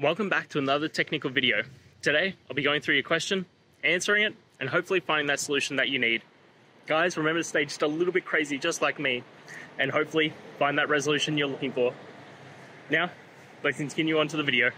Welcome back to another technical video. Today, I'll be going through your question, answering it, and hopefully finding that solution that you need. Guys, remember to stay just a little bit crazy, just like me, and hopefully find that resolution you're looking for. Now, let's continue on to the video.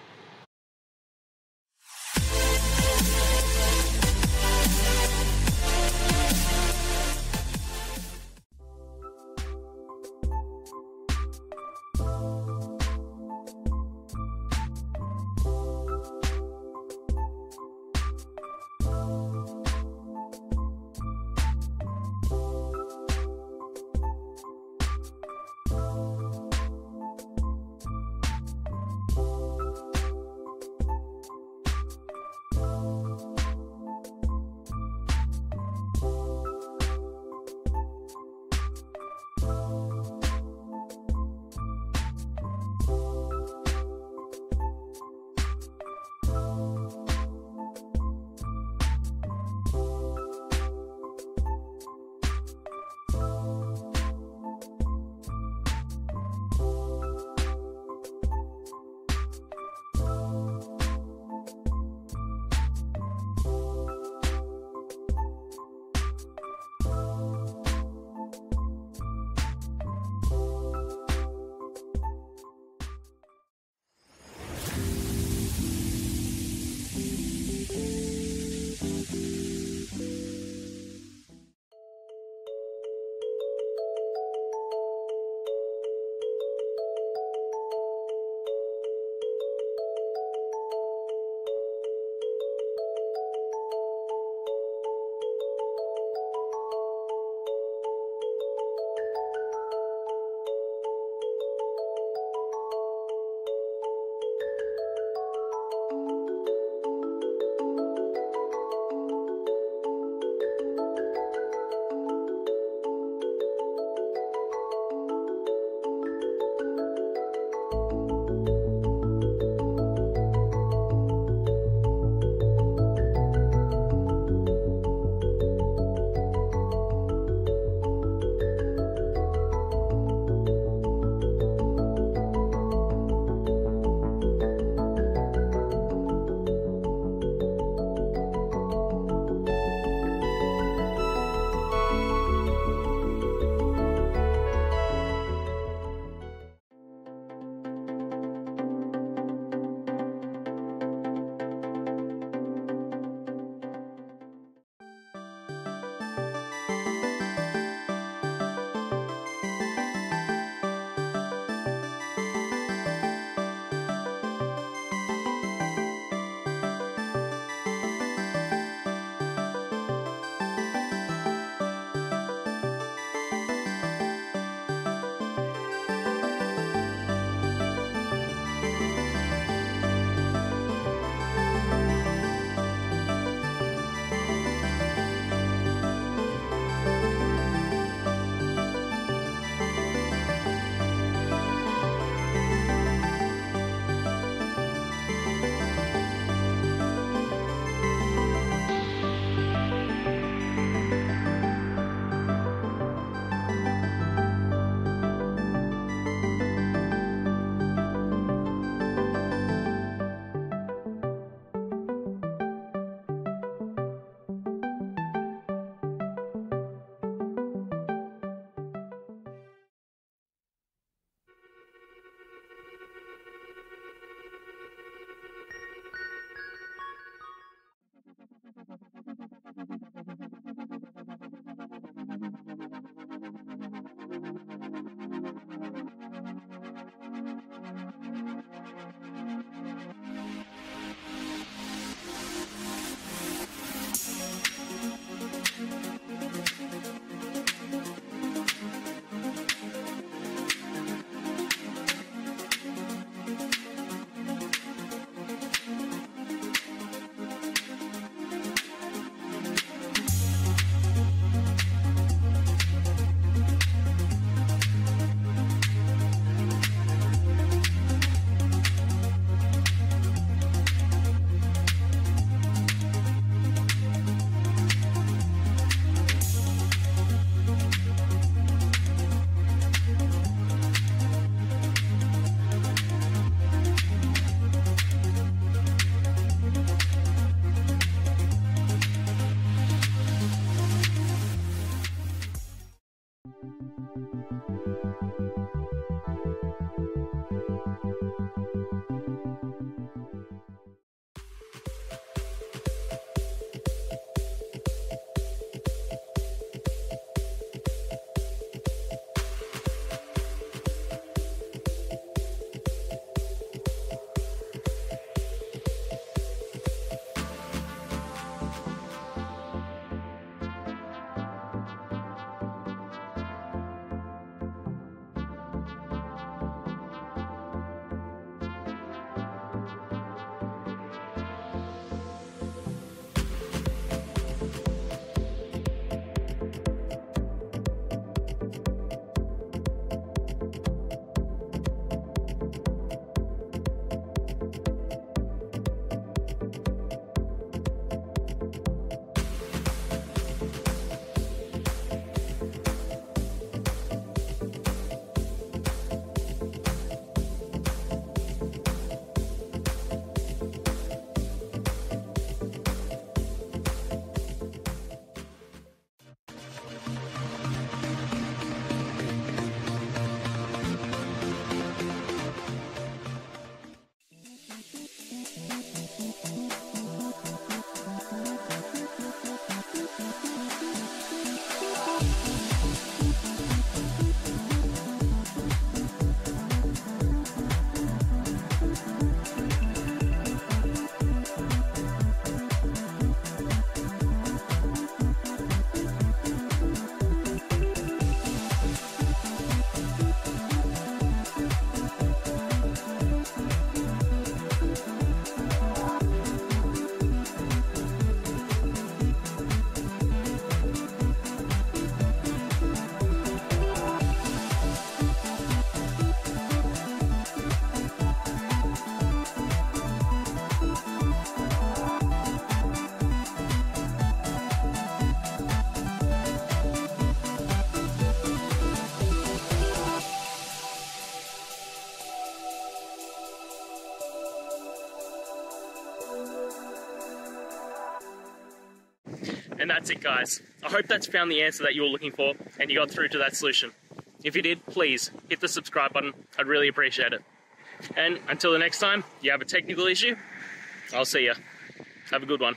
And that's it, guys. I hope that's found the answer that you were looking for and you got through to that solution. If you did, please hit the subscribe button. I'd really appreciate it. And until the next time you have a technical issue, I'll see ya. Have a good one.